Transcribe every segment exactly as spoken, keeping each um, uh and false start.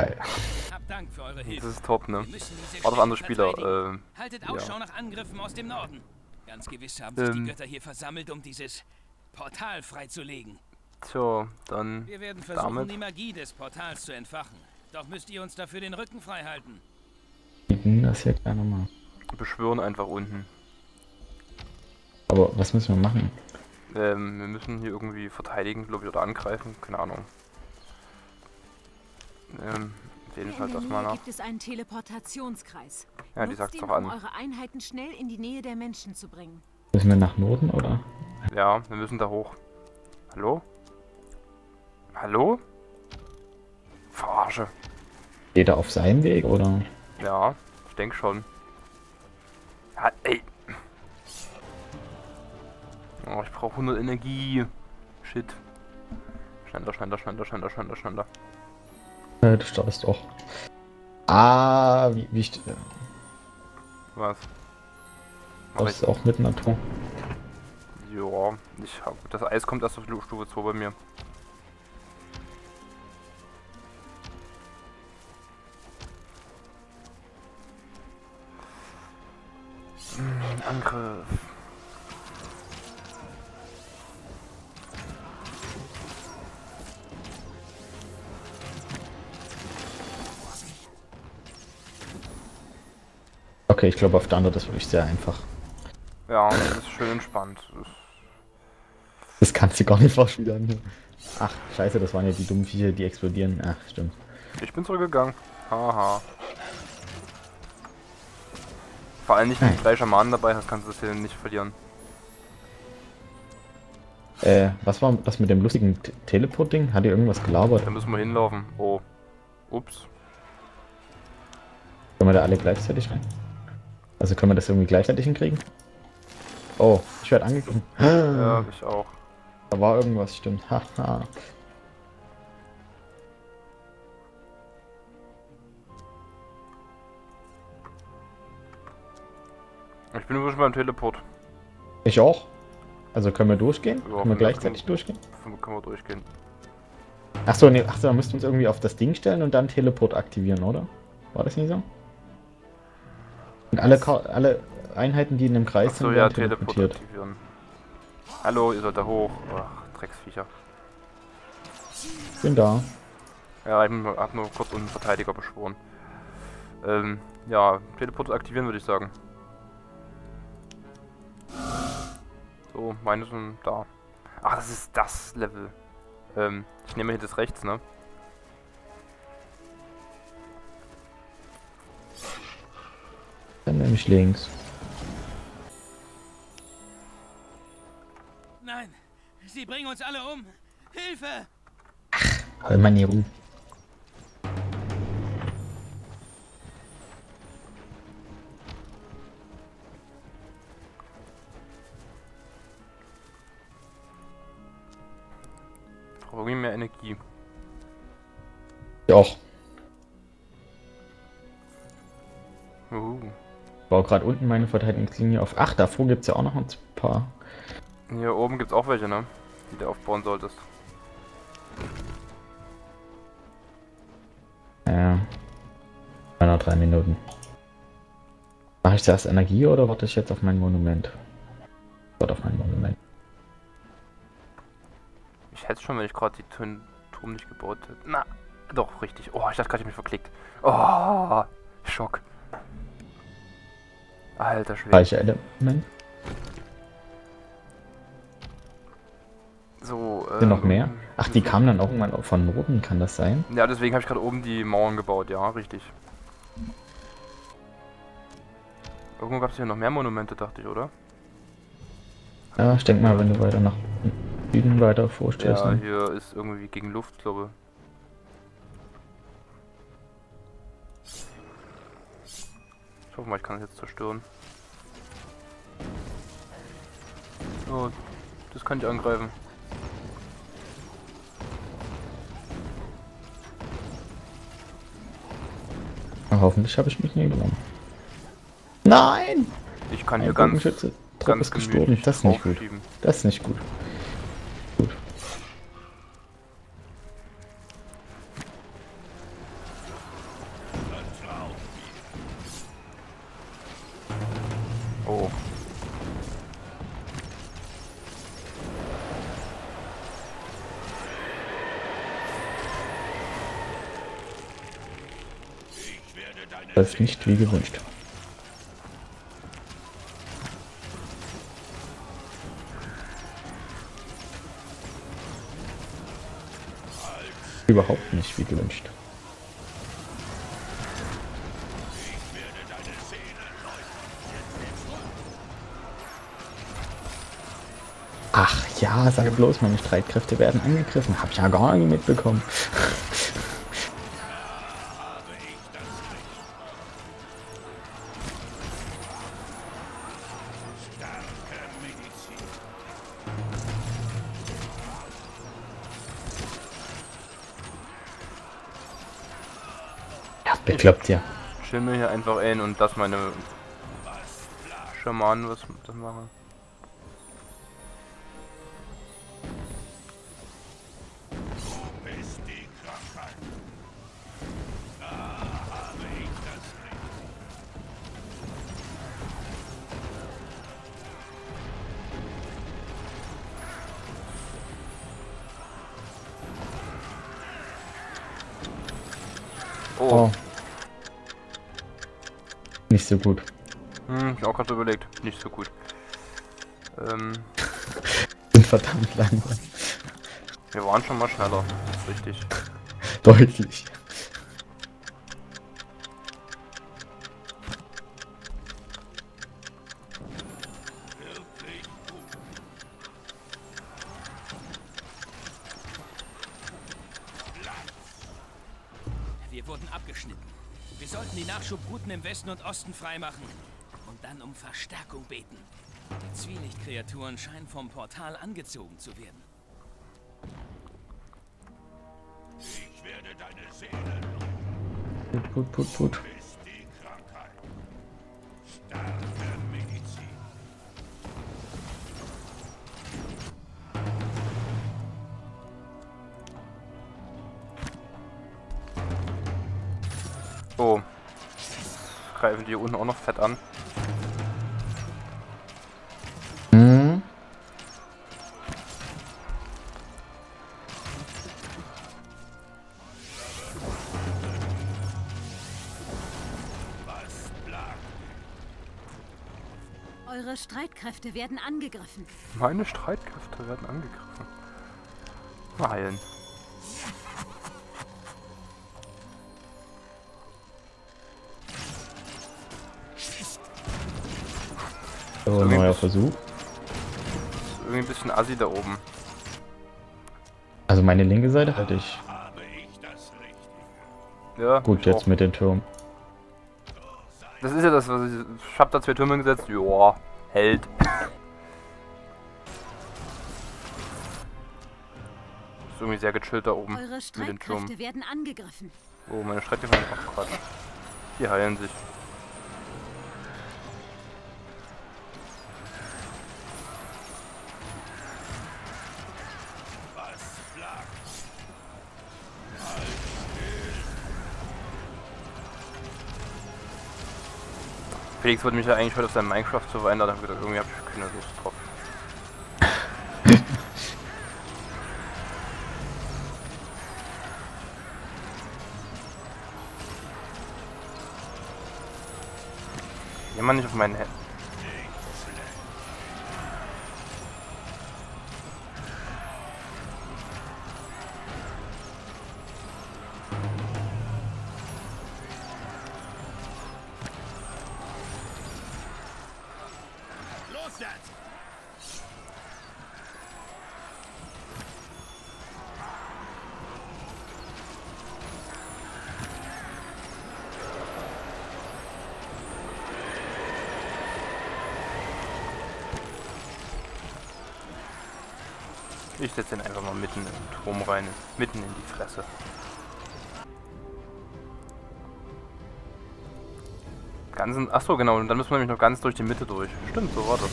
geil. Das ist top, ne? Auch noch andere Spieler. Äh, Haltet Ausschau nach Angriffen aus dem Norden. Ganz gewiss haben sich ähm, die Götter hier versammelt, um dieses Portal freizulegen. So, dann. Wir werden versuchen, damit die Magie des Portals zu entfachen. Doch müsst ihr uns dafür den Rücken frei halten. Das hier gerne mal. Beschwören einfach unten. Aber was müssen wir machen? Ähm, wir müssen hier irgendwie verteidigen, glaube ich, oder angreifen. Keine Ahnung. Ähm, jedenfalls erstmal nach. Gibt es einen Teleportationskreis. Ja, die sagt's doch an. Um eure Einheiten schnell in die Nähe der Menschen zu bringen. Müssen wir nach Norden, oder? Ja, wir müssen da hoch. Hallo? Hallo? Verarsche. Jeder auf seinem Weg, oder? Ja, ich denke schon. Ja, ey. Oh, ich brauche hundert Energie. Shit. Schneller, schneller, schneller, schneller, schneller, schneller. Äh, du startest auch. Ah, wie, wie ich... Was? Das ist auch mit Natur. Ja, ich hab, das Eis kommt erst auf Stufe zwei bei mir. Hm, Angriff. Okay, ich glaube auf der anderen, das würde ich sehr einfach. Ja, das ist schön entspannt. Das kannst du gar nicht verschwindern. Ach, scheiße, das waren ja die dummen Viecher, die explodieren. Ach, stimmt. Ich bin zurückgegangen. Haha. Vor allem nicht, wenn du drei Schamanen dabei hast, kannst du das hier nicht verlieren. Äh, was war das mit dem lustigen Teleporting? Hat ihr irgendwas gelabert? Da müssen wir hinlaufen. Oh. Ups. Können wir da alle gleichzeitig rein? Also können wir das irgendwie gleichzeitig hinkriegen? Oh, ich werde angegriffen. Ja, ich auch. Da war irgendwas, stimmt. Haha. Ich bin übrigens beim Teleport. Ich auch. Also können wir durchgehen? Ja, können wir gleichzeitig können, durchgehen? Können wir durchgehen. Achso, nee, achso, dann müssten wir uns irgendwie auf das Ding stellen und dann Teleport aktivieren, oder? War das nicht so? Und alle, alle Einheiten, die in dem Kreis achso, sind, werden ja, teleportiert. Teleport aktivieren. Hallo, ihr sollt da hoch. Ach, Drecksviecher. Ich bin da. Ja, ich hab nur kurz einen Verteidiger beschworen. Ähm, ja, Teleport aktivieren würde ich sagen. So, meine sind da. Ach, das ist das Level. Ähm, ich nehme hier das rechts, ne? Dann nehme ich links. Nein, sie bringen uns alle um. Hilfe! Ach, hol mal nie rum. Mehr Energie. Ja auch. Uh. Ich baue gerade unten meine Verteidigungslinie auf. Ach, davor gibt es ja auch noch ein paar. Hier oben gibt es auch welche, ne? Die du aufbauen solltest. Ja. Noch drei Minuten. Mache ich zuerst Energie oder warte ich jetzt auf mein Monument? Warte auf mein Monument. Ich hätte schon, wenn ich gerade den Turm nicht gebaut hätte. Na, doch, richtig. Oh, ich dachte gerade, ich hab mich verklickt. Oh, Schock. Alter Schwede. Gleiche Element. So, äh. Sind noch mehr? Ach, die kamen dann auch irgendwann von oben, kann das sein? Ja, deswegen habe ich gerade oben die Mauern gebaut, ja, richtig. Irgendwo gab es hier noch mehr Monumente, dachte ich, oder? Ja, ich denke mal, wenn du weiter nach Süden weiter vorstellst. Ja, ne? Hier ist irgendwie gegen Luft, glaube ich. Ich hoffe mal, ich kann es jetzt zerstören. Oh, das kann ich angreifen. Na, hoffentlich habe ich mich nie genommen. Nein! Ich kann hier ganz... Trupp ist gestorben. Das ist nicht gut. Das ist nicht gut. Läuft nicht wie gewünscht. Überhaupt nicht wie gewünscht. Ach ja, sag bloß, meine Streitkräfte werden angegriffen. Hab ich ja gar nicht mitbekommen. Klappt ja. Schimmel hier einfach in und das meine Schamanen, was das machen. Oh. oh. Nicht so gut. Hm, ich hab auch gerade überlegt. Nicht so gut. Ähm. Sind verdammt langsam. Wir waren schon mal schneller. Das ist richtig. Deutlich. Wir wurden abgeschnitten. Wir sollten die Nachschubrouten im Westen und Osten freimachen und dann um Verstärkung beten. Die Zwielichtkreaturen scheinen vom Portal angezogen zu werden. Ich werde deine Seele noch. Gut, gut, gut, gut. Oh, greifen die hier unten auch noch fett an. Mhm. Eure Streitkräfte werden angegriffen. Meine Streitkräfte werden angegriffen. Mal heilen. So, ein neuer Versuch. Ist irgendwie ein bisschen assi da oben. Also meine linke Seite hatte ich. Ja. Gut, jetzt auch mit den Türmen. Das ist ja das, was ich... Ich hab da zwei Türme gesetzt. Joa, hält. Ist irgendwie sehr gechillt da oben. Eure mit den Türmen. Werden angegriffen. Oh, meine Streitkräfte werden auch Quatsch. Die heilen sich. Felix wollte mich ja eigentlich heute auf seinem Minecraft so verändern, dann habe ich gedacht, irgendwie habe ich keine Lust drauf. Jemand nicht auf meinen Head. Ich setze ihn einfach mal mitten im Turm rein, mitten in die Fresse. Ganz in, achso, genau, und dann müssen wir nämlich noch ganz durch die Mitte durch. Stimmt, so war das.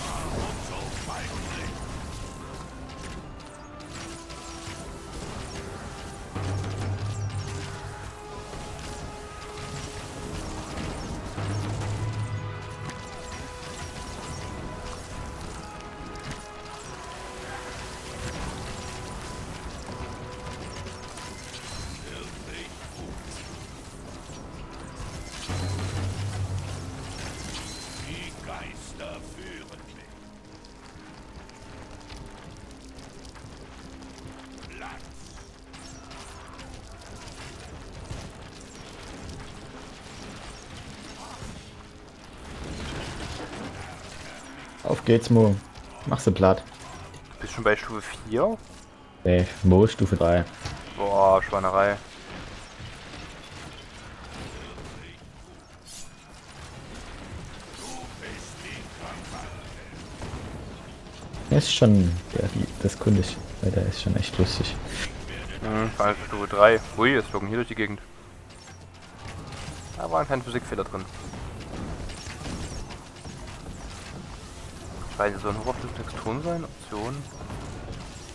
Thank you. Auf geht's, Mo. Mach sie platt. Bist du schon bei Stufe vier? Nee, Mo Stufe drei. Boah, Schweinerei. Das ist schon, ja, die, das Kundisch, weil der ist schon echt lustig. Mhm, vor allem für Stufe drei. Ui, es flogen hier durch die Gegend. Da war ein kleiner Physikfehler drin. Scheiße, sollen hochauflösende Texturen sein? Optionen?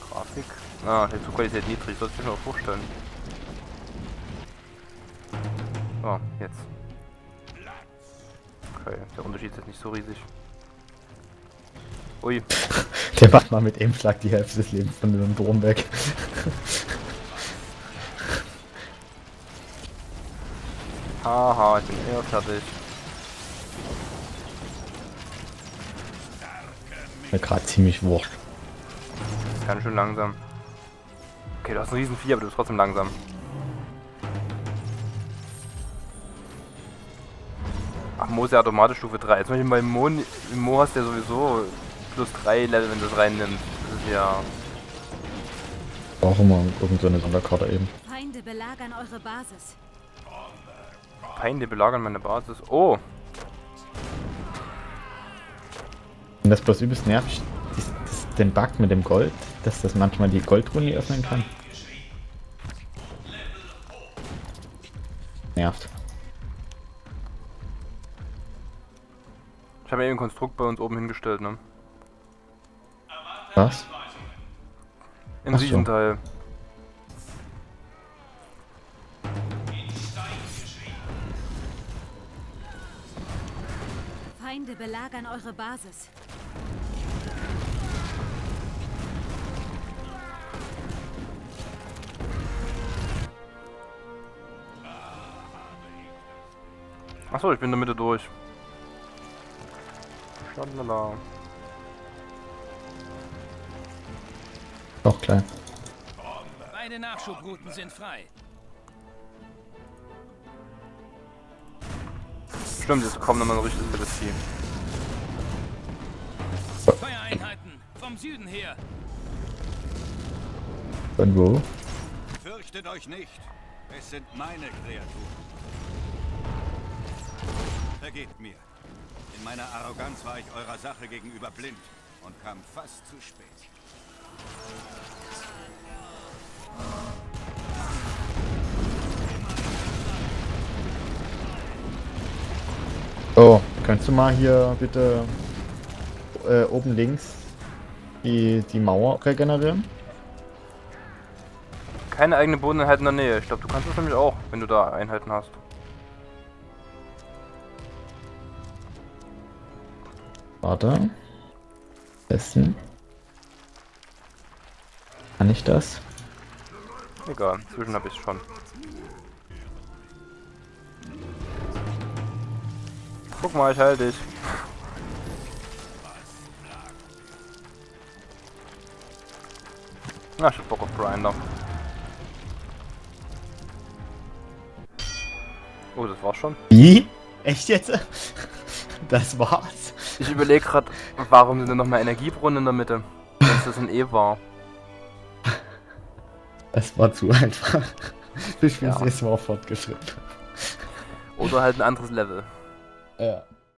Grafik? Ah, Texturqualität niedrig, sollte ich mir auch vorstellen. So, jetzt. Okay, der Unterschied ist jetzt nicht so riesig. Ui. Der macht mal mit Aimschlag die Hälfte des Lebens von dem Drum weg. Haha, ich bin eher fertig. Mir gerade ziemlich wurscht. Ganz schön langsam. Okay, du hast einen riesen Vieh, aber du bist trotzdem langsam. Ach, Mo ist ja automatisch Stufe drei. Jetzt möchte bei Mo, Mo hast ja sowieso plus drei Level, wenn du es reinnimmst. Das ist ja... Auch immer irgendeine Sonderkarte eben. Feinde belagern eure Basis. Feinde belagern meine Basis. Oh! Und das bloß übelst nervig, das, das, den Bug mit dem Gold, dass das manchmal die Goldruhe öffnen kann. Nervt. Ich habe eben ein Konstrukt bei uns oben hingestellt, ne? Was? Im siebten Teil. Feinde belagern eure Basis. Achso, ich bin in der Mitte durch. Schandala. Doch klein. Beide Nachschubrouten sind frei. Stimmt, jetzt kommt nochmal ein richtiges Belassie. Feuereinheiten vom Süden her. Und wo? Fürchtet euch nicht. Es sind meine Kreaturen. Vergebt mir. In meiner Arroganz war ich eurer Sache gegenüber blind und kam fast zu spät. So, kannst du mal hier bitte äh, oben links die, die Mauer regenerieren? Keine eigene Bodeneinheit in der Nähe. Ich glaube, du kannst das nämlich auch, wenn du da Einheiten hast. Warte. Testen. Kann ich das? Egal, inzwischen habe ich es schon. Guck mal, ich halte dich. Na, ich hab Bock auf Grinder. Oh, das war's schon. Wie? Echt jetzt? Das war's? Ich überlege gerade, warum sind denn nochmal Energiebrunnen in der Mitte? Dass das ein E war. Das war zu einfach. Ich bin ja. Das nächste Mal fortgeschritten. Oder halt ein anderes Level. Yeah.